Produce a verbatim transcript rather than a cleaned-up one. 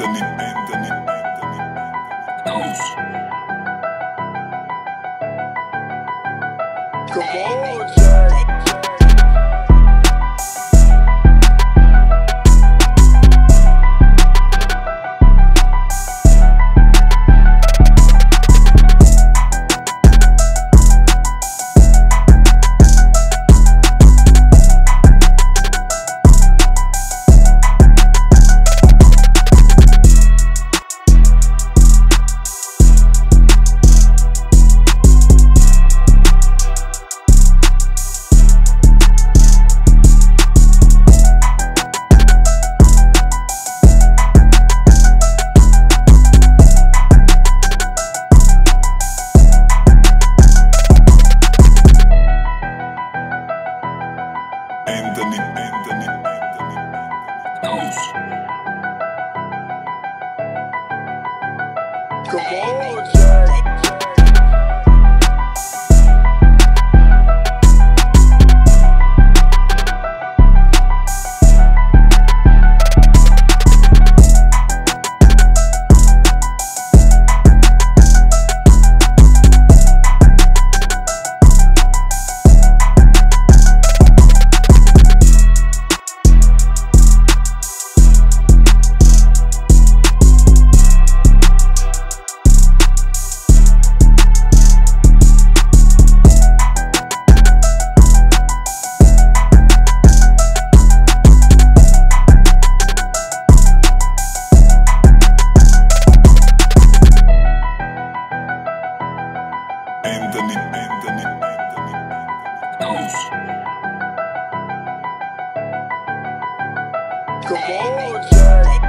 Anthony, Anthony, Anthony. Come on, Jack. Anthony, Anthony, Anthony, Anthony. Come on, Jack. Anthony, Anthony, Anthony, Anthony. Come on, Jack.